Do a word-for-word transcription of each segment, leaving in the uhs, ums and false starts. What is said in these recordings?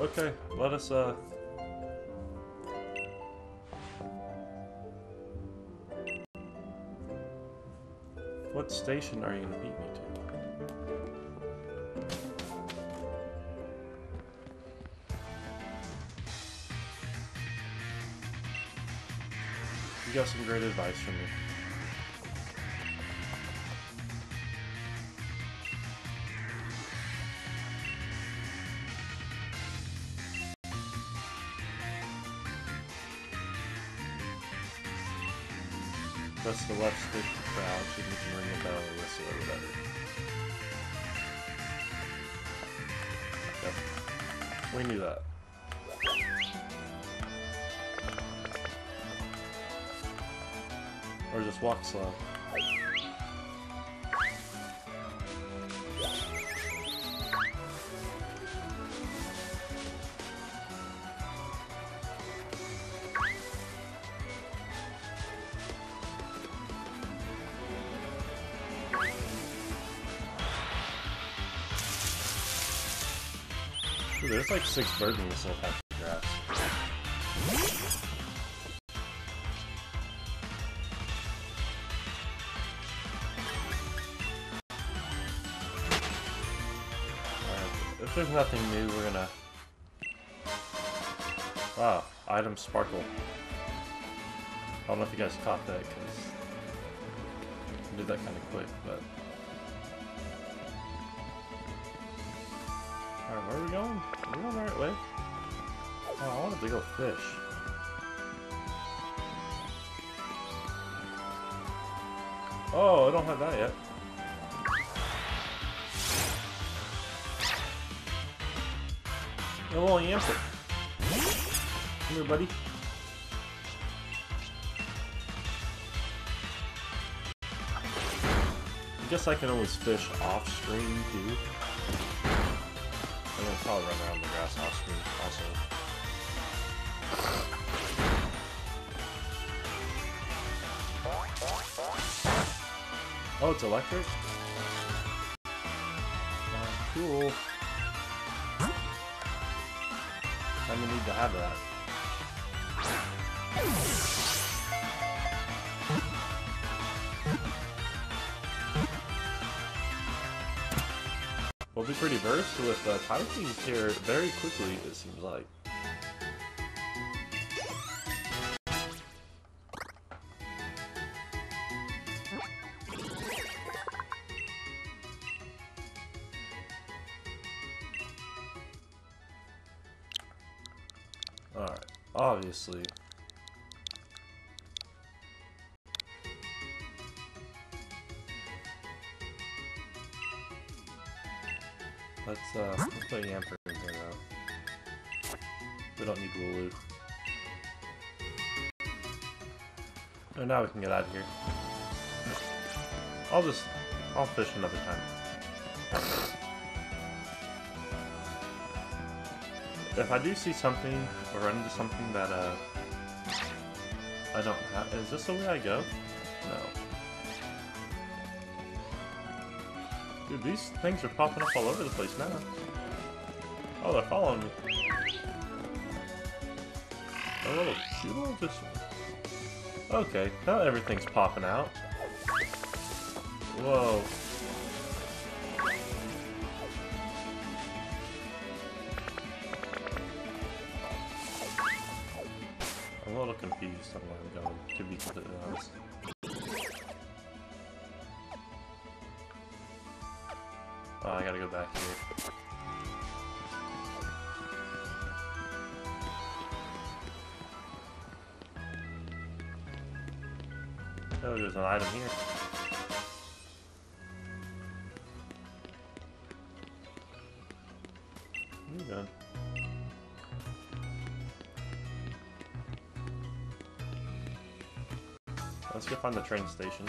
Okay, let us, uh... what station are you gonna beat me to? You got some great advice from me. Press the left stick to crouch, and you can ring the bell or whistle or whatever. Yep. We knew that. Or just walk slow. There's like six birds in this little patch of grass. Alright, if there's nothing new, we're gonna... Wow, item sparkle. I don't know if you guys caught that, because I did that kind of quick, but... Alright, where are we going? Are we going the right way? Oh, I wanted to go fish. Oh, I don't have that yet. A little Yamper. Come here, buddy. I guess I can always fish off stream too. I'm gonna probably run around the grass off stream also. Oh, it's electric? Oh, cool. I'm gonna need to have that. We'll be pretty versed with uh, Tyrogues here very quickly, it seems like. Alright, obviously. Let's, uh, let's put Yamper in here now. We don't need Wooloo. And now we can get out of here. I'll just, I'll fish another time. If I do see something, or run into something that, uh, I don't have, is this the way I go? No. Dude, these things are popping up all over the place now. Oh, they're following me. A little Chudle just... Okay, now everything's popping out. Whoa. I'm a little confused on where I'm going, to be completely honest. Oh, I gotta go back here. Oh, there's an item here. You're good. Let's go find the train station.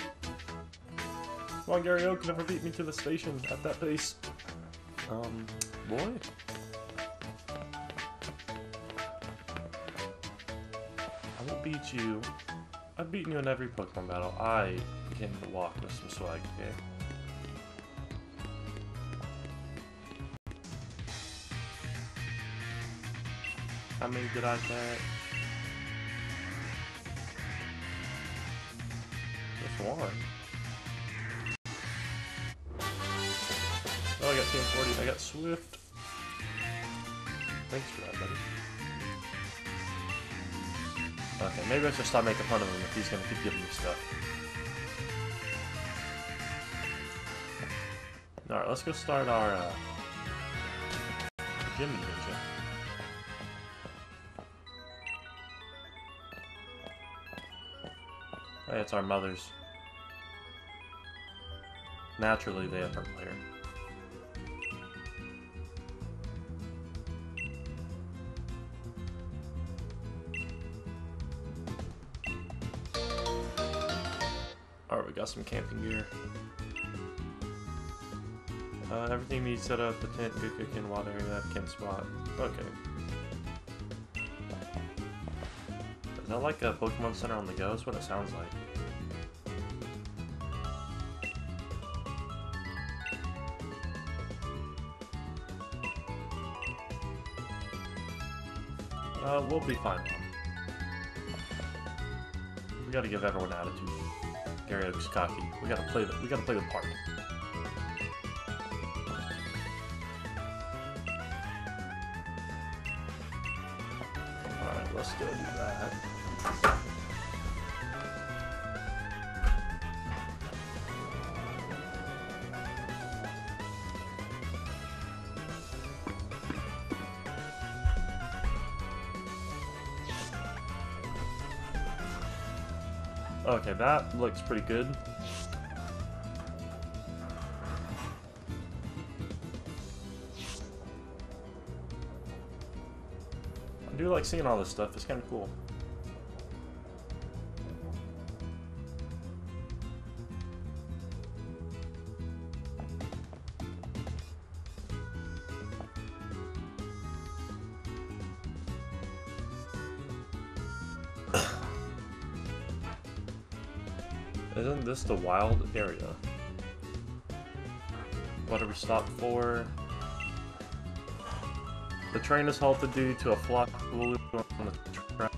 Come on, Gary Oak, never beat me to the station at that pace. Um, boy? I won't beat you. I've beaten you in every Pokemon battle. I can walk with some swag, okay? How many did I get? Just one. Oh, I got ten forty, I got Swift. Thanks for that, buddy. Okay, maybe I should stop making fun of him if he's gonna keep giving me stuff. Alright, let's go start our uh, gym adventure. Hey, it's our mothers. Naturally, they have her player. Got some camping gear. Uh, everything needs set up, the tent, good cooking, water, that camp spot. Okay. Is that like a Pokemon Center on the go? That's what it sounds like. Uh, we'll be fine. We gotta give everyone attitude. Gary Oak's cocky. We gotta play the we gotta play the part. Alright, let's go do that. Okay, that looks pretty good. I do like seeing all this stuff, it's kind of cool. Isn't this the wild area? What do we stop for? The train is halted due to a flock of Wooloo on the track.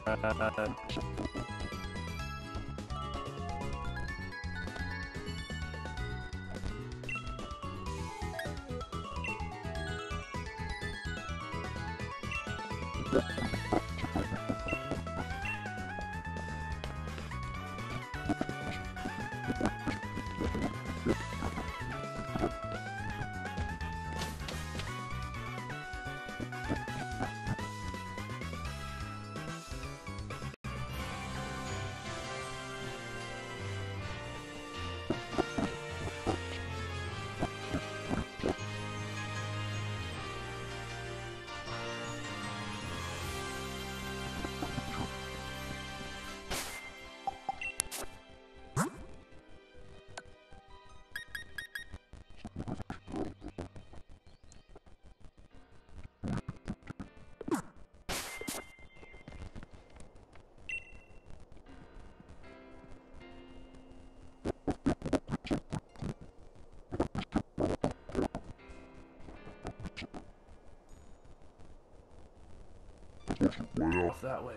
Off that way.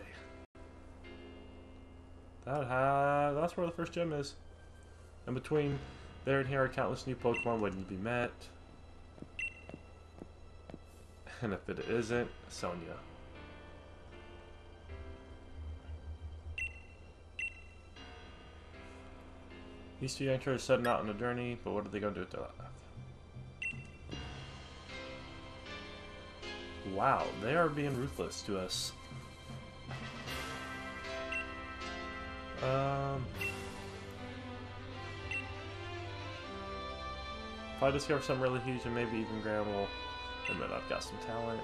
That ha that's where the first gym is. And between there and here are countless new Pokemon waiting to be met. And if it isn't, Sonya. These two youngsters are setting out on a journey, but what are they going to do with their life? Wow, they are being ruthless to us. Um, if I discover something really huge, and maybe even Graham will admit I've got some talent.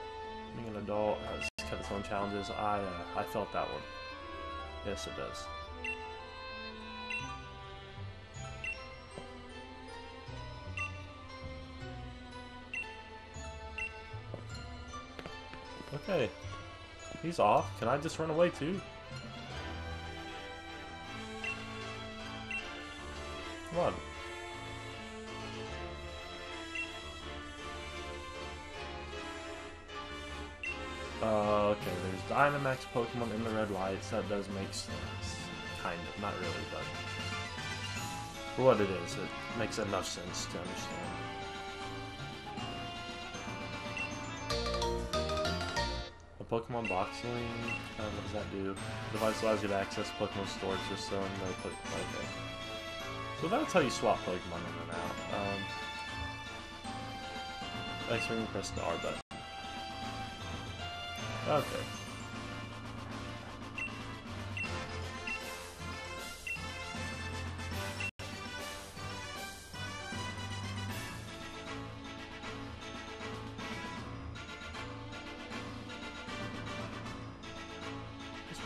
Being an adult has cut its own challenges. I uh, I felt that one. Yes, it does. Okay, he's off. Can I just run away too? Come on. Uh, okay, there's Dynamax Pokemon in the red lights. That does make sense. Kind of, not really, but for what it is, it makes enough sense to understand. Pokemon boxing, uh, what does that do? The device allows you to access Pokemon storage system, no Pokemon, okay. So that's how you swap Pokemon in and out. Um, X ring, press the R button. Okay.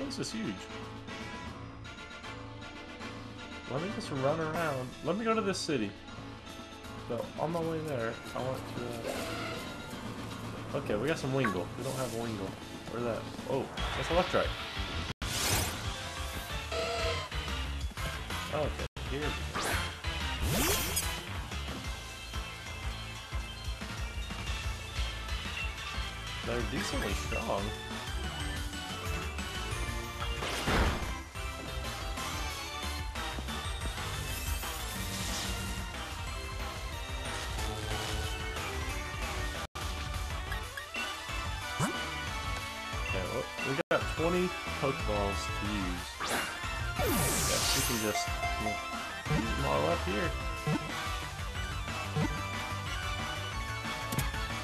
This is huge. Let me just run around. Let me go to this city. So, on my way there, I want to... Uh... Okay, we got some Wingull. We don't have a Wingull. Where's that? Oh, that's Electrike. Oh, okay, here we go. They're decently strong. twenty Pokeballs to use. I guess you can just yeah, use them all up here.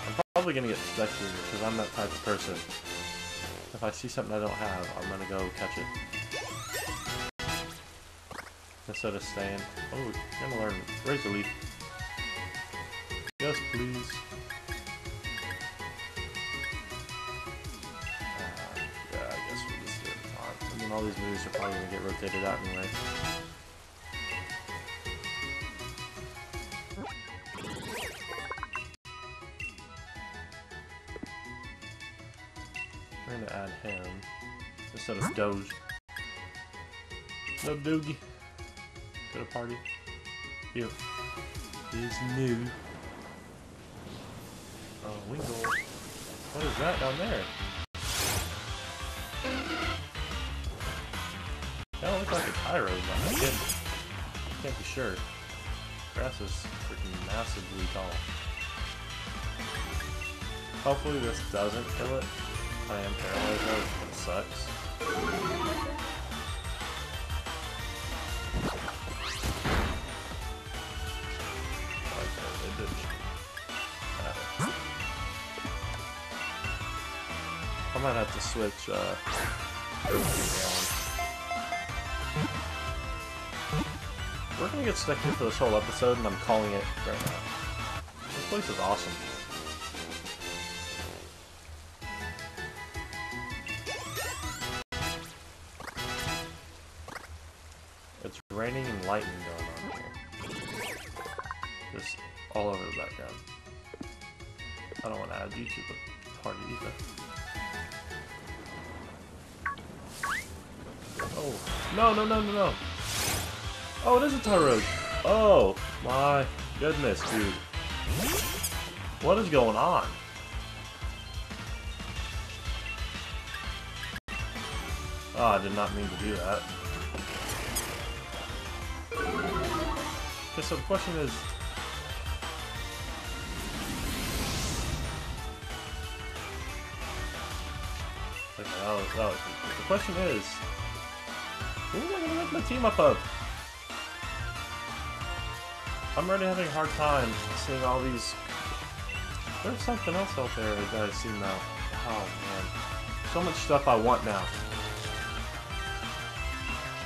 I'm probably going to get stuck here because I'm that type of person. If I see something I don't have, I'm going to go catch it. Instead of staying. Oh, I'm going to learn Razor Leaf. Yes, please. All these moves are probably going to get rotated out anyway. We're going to add him instead of Doge. No Doogie. to the party. Here. Is new. Oh, uh, Wingull. What is that down there? That looks like a Tyrogue, but I can't, I can't be sure. Grass is freaking massively tall. Hopefully this doesn't kill it. I am paralyzed though, it sucks. It didn't. I might have to switch uh around. We're gonna get stuck here for this whole episode and I'm calling it right now. This place is awesome. Raining and lightning going on here. Just all over the background. I don't want to add you to the party either. Oh, no, no, no, no, no. Oh, it is a Tyrogue. Oh, my goodness, dude. What is going on? Oh, I did not mean to do that. So the question is, okay, that was, that was, the question is, who am I going to make my team up of? I'm already having a hard time seeing all these. There's something else out there that I see now. Oh man, so much stuff I want now.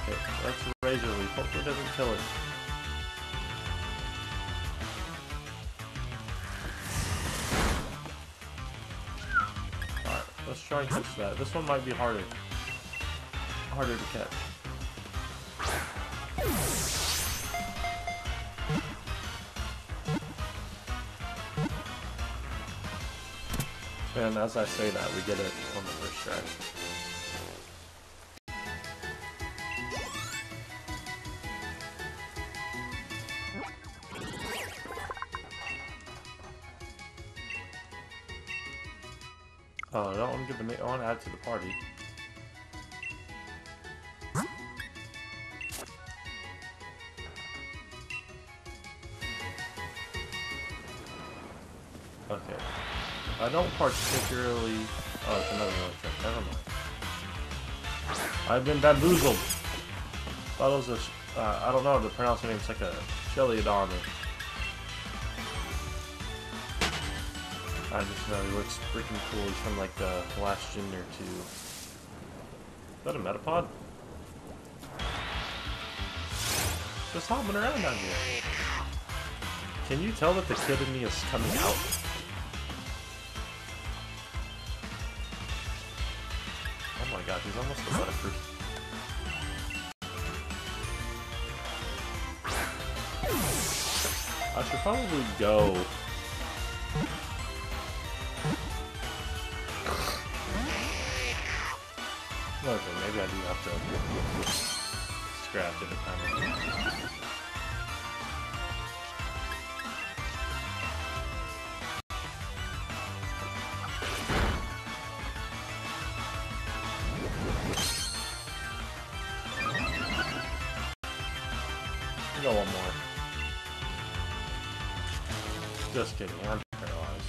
Okay, that's Razor Leaf. Hopefully it doesn't kill it. Let's try and catch that. This one might be harder. Harder to catch. And as I say that, we get it on the first try. Oh, I don't want to give the. I want to add to the party. Okay. I don't particularly. Oh, it's another Electrike. Never mind. I've been bamboozled. Thought it was a. Uh, I don't know how to pronounce her name. It's like a Chudle. I just know he looks freaking cool. He's from like the last gen or two. Is that a Metapod? Just hopping around down here. Can you tell that the kid in me is coming out? Oh my god, he's almost a butterfree. I should probably go. Okay, maybe I do have to scrap it if I go one more. Just kidding, I'm paralyzed.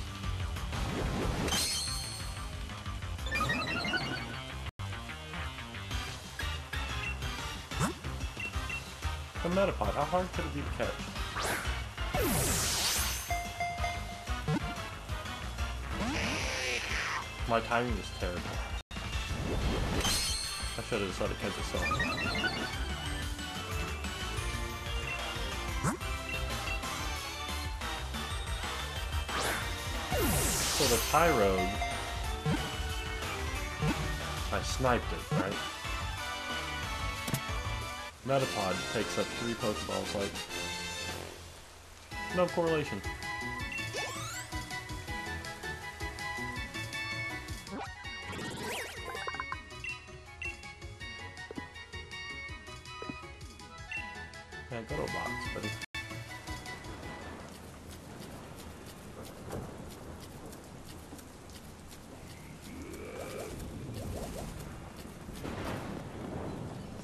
A Metapod, how hard could it be to catch? My timing is terrible. I should have just let it catch itself. So the Tyrogue, I sniped it, right? Metapod takes up three Pokeballs, like, no correlation. Yeah, good old box, buddy.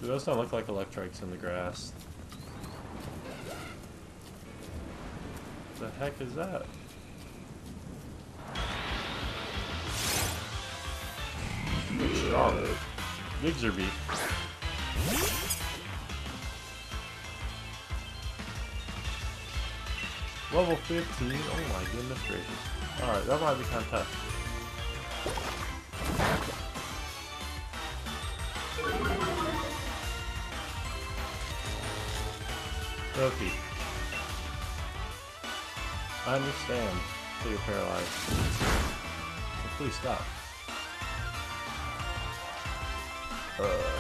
It does not look like Electrike's in the grass. What the heck is that? Good job. Bigzerby. Level fifteen, oh my goodness gracious. Alright, that might be kind of tough. Okay. I understand that you're paralyzed. So please stop. Uh.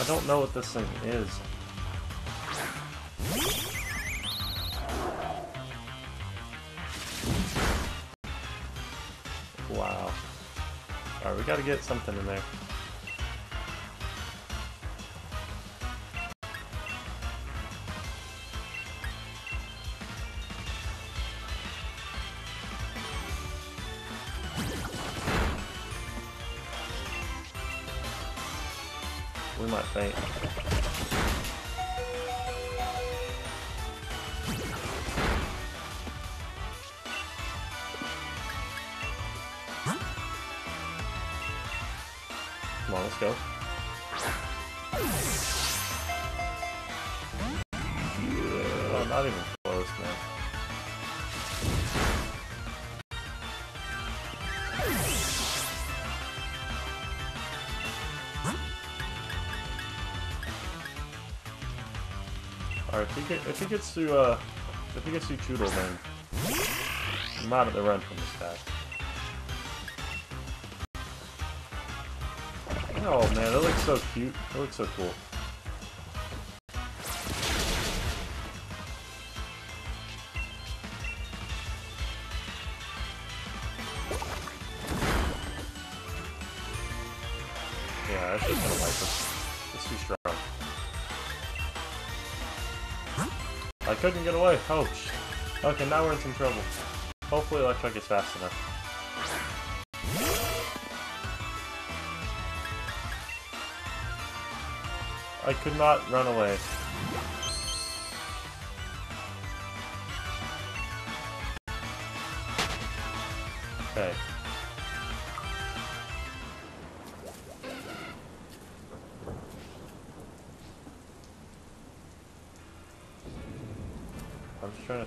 I don't know what this thing is. Wow. Alright, we gotta get something in there. We might faint. Come on, let's go. Oh, not even close, man. Alright, if he get, if he gets to uh if he gets to Chudle, then I'm out of the run from this pack. Oh man, that looks so cute. That looks so cool. Yeah, that's just gonna wipe us. It's too strong. I couldn't get away. Oh, okay, now we're in some trouble. Hopefully Electrike is fast enough. I could not run away. Okay. I'm just trying to...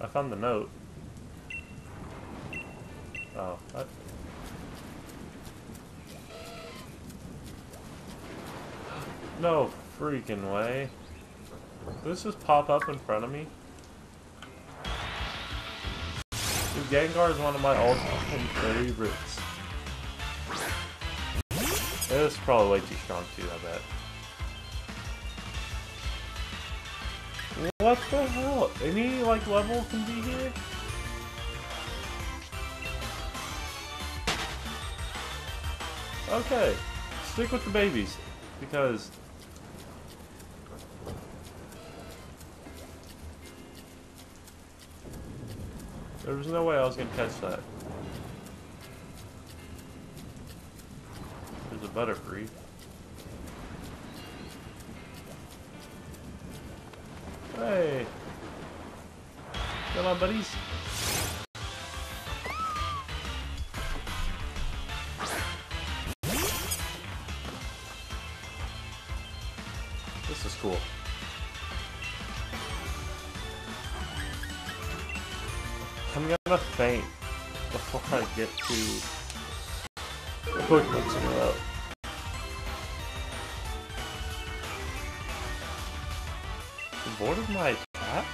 I found the note. Oh, what? No freaking way. Did this just pop up in front of me? Dude, Gengar is one of my all-time favorites. It's probably way too strong too, I bet. What the hell? Any, like, level can be here? Okay. Stick with the babies. Because... there was no way I was going to catch that. There's a butterfree. Hey! Come on, buddies! This is cool. I'm gonna faint before I get to quick mix it up. Bored of my attack?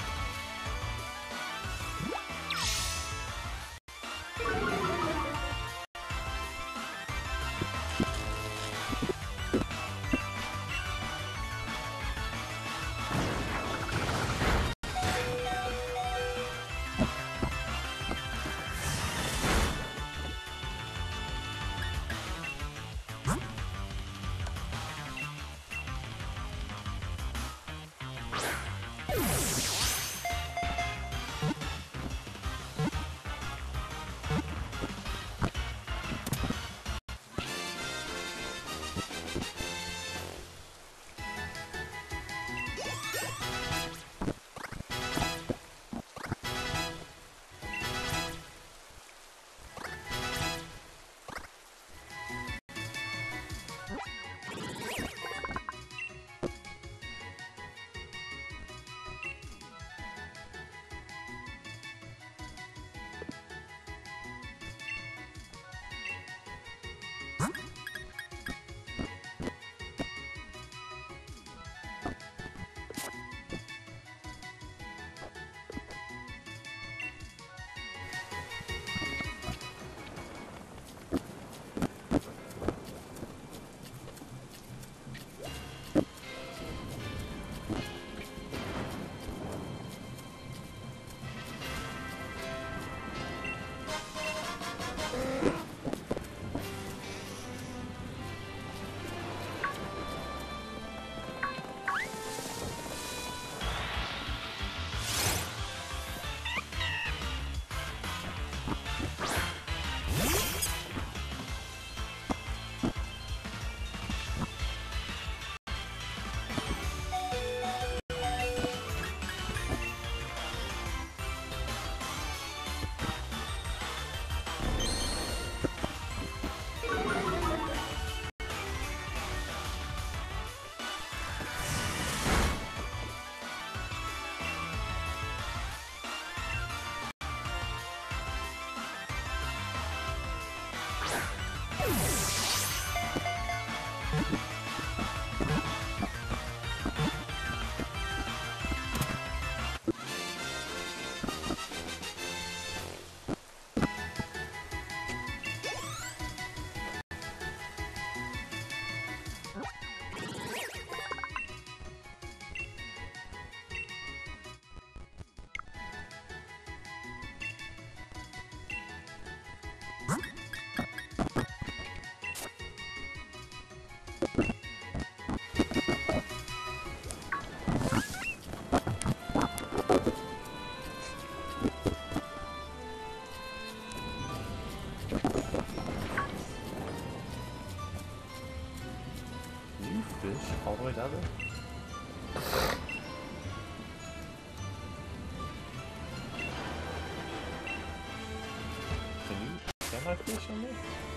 Can you send my fish on me?